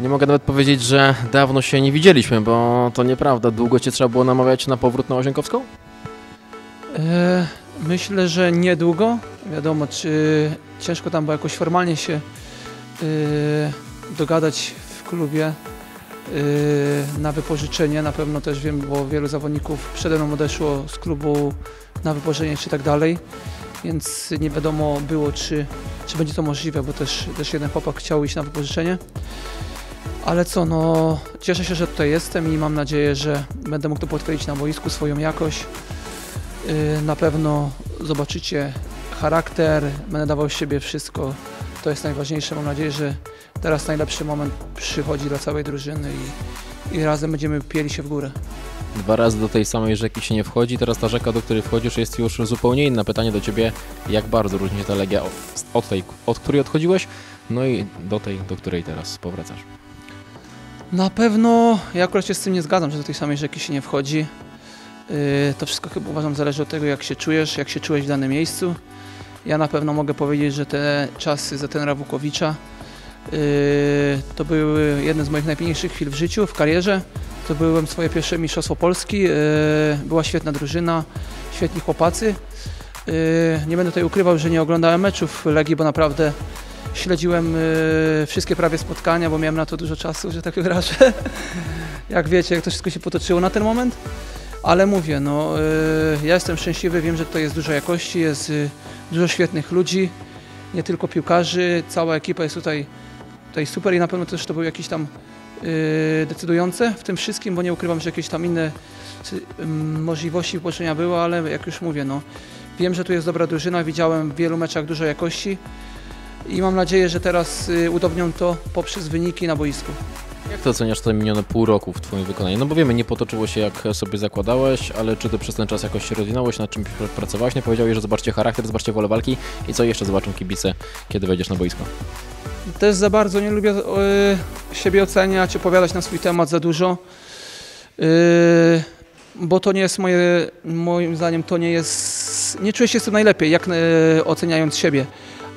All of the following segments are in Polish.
Nie mogę nawet powiedzieć, że dawno się nie widzieliśmy, bo to nieprawda. Długo cię trzeba było namawiać na powrót na Łazienkowską? Myślę, że niedługo. Wiadomo, ciężko tam było jakoś formalnie się dogadać w klubie na wypożyczenie. Na pewno też wiem, bo wielu zawodników przede mną odeszło z klubu na wypożyczenie czy tak dalej. Więc nie wiadomo było, czy będzie to możliwe, bo też jeden chłopak chciał iść na wypożyczenie. Ale co, no cieszę się, że tutaj jestem i mam nadzieję, że będę mógł to potwierdzić na boisku, swoją jakość. Na pewno zobaczycie charakter, będę dawał z siebie wszystko. To jest najważniejsze. Mam nadzieję, że teraz najlepszy moment przychodzi dla całej drużyny i razem będziemy pieli się w górę. Dwa razy do tej samej rzeki się nie wchodzi, teraz ta rzeka, do której wchodzisz, jest już zupełnie inna. Pytanie do ciebie, jak bardzo różni się ta Legia od tej, od której odchodziłeś, no i do tej, do której teraz powracasz? Na pewno, ja akurat się z tym nie zgadzam, że do tej samej rzeki się nie wchodzi. To wszystko chyba uważam zależy od tego, jak się czujesz, jak się czułeś w danym miejscu. Ja na pewno mogę powiedzieć, że te czasy za trenera Vukowicza to były jedne z moich najpiękniejszych chwil w życiu, w karierze. To byłem swoje pierwsze Mistrzostwo Polski, była świetna drużyna, świetni chłopacy. Nie będę tutaj ukrywał, że nie oglądałem meczów Legii, bo naprawdę śledziłem wszystkie prawie spotkania, bo miałem na to dużo czasu, że tak wyrażę. Jak wiecie, jak to wszystko się potoczyło na ten moment. Ale mówię, no, ja jestem szczęśliwy, wiem, że tutaj jest dużo jakości, jest dużo świetnych ludzi, nie tylko piłkarzy, cała ekipa jest tutaj super i na pewno też to był jakiś tam decydujące w tym wszystkim, bo nie ukrywam, że jakieś tam inne możliwości wypoczynania było, ale jak już mówię, no, wiem, że tu jest dobra drużyna, widziałem w wielu meczach dużo jakości i mam nadzieję, że teraz udowodnią to poprzez wyniki na boisku. Jak to oceniasz te minione pół roku w twoim wykonaniu? No bo wiemy, nie potoczyło się jak sobie zakładałeś, ale czy ty przez ten czas jakoś się rozwinąłeś, nad czym pracowałeś? Nie powiedziałeś, że zobaczcie charakter, zobaczcie wolę walki i co jeszcze zobaczą kibice, kiedy wejdziesz na boisko? Też za bardzo nie lubię siebie oceniać, opowiadać na swój temat za dużo, bo to nie jest moim zdaniem, to nie jest, nie czuję się z tym najlepiej, jak oceniając siebie,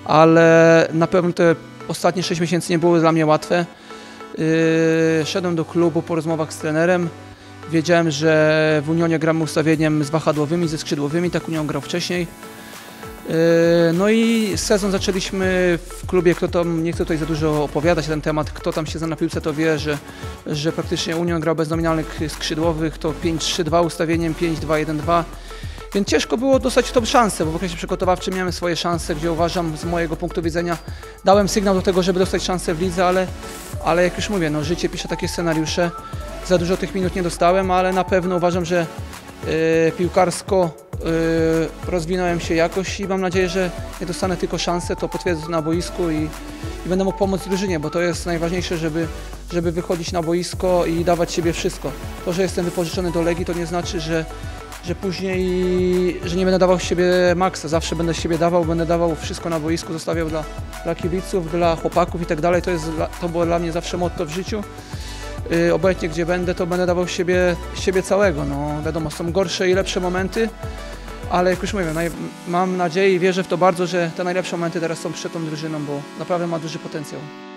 ale na pewno te ostatnie 6 miesięcy nie były dla mnie łatwe. Szedłem do klubu po rozmowach z trenerem, wiedziałem, że w Unionie gramy ustawieniem z wahadłowymi, ze skrzydłowymi, tak Union grał wcześniej. No i sezon zaczęliśmy w klubie, nie chcę tutaj za dużo opowiadać na ten temat, kto tam się zna na piłce, to wie, że praktycznie Union grał bez nominalnych skrzydłowych, to 5-3-2 ustawieniem, 5-2-1-2, więc ciężko było dostać w to szansę, bo w okresie przygotowawczym miałem swoje szanse, gdzie uważam, z mojego punktu widzenia, dałem sygnał do tego, żeby dostać szansę w lidze, ale jak już mówię, no, życie pisze takie scenariusze, za dużo tych minut nie dostałem, ale na pewno uważam, że piłkarsko rozwinąłem się jakoś i mam nadzieję, że nie dostanę tylko szansę, to potwierdzę na boisku i będę mógł pomóc drużynie, bo to jest najważniejsze, żeby wychodzić na boisko i dawać siebie wszystko. To, że jestem wypożyczony do Legii, to nie znaczy, że później, że nie będę dawał z siebie maksa, zawsze będę z siebie dawał, będę dawał wszystko na boisku, zostawiał dla kibiców, dla chłopaków i tak dalej, to było dla mnie zawsze motto w życiu. Obojętnie gdzie będę, to będę dawał siebie całego. No, wiadomo, są gorsze i lepsze momenty, ale jak już mówię, mam nadzieję i wierzę w to bardzo, że te najlepsze momenty teraz są przed tą drużyną, bo naprawdę ma duży potencjał.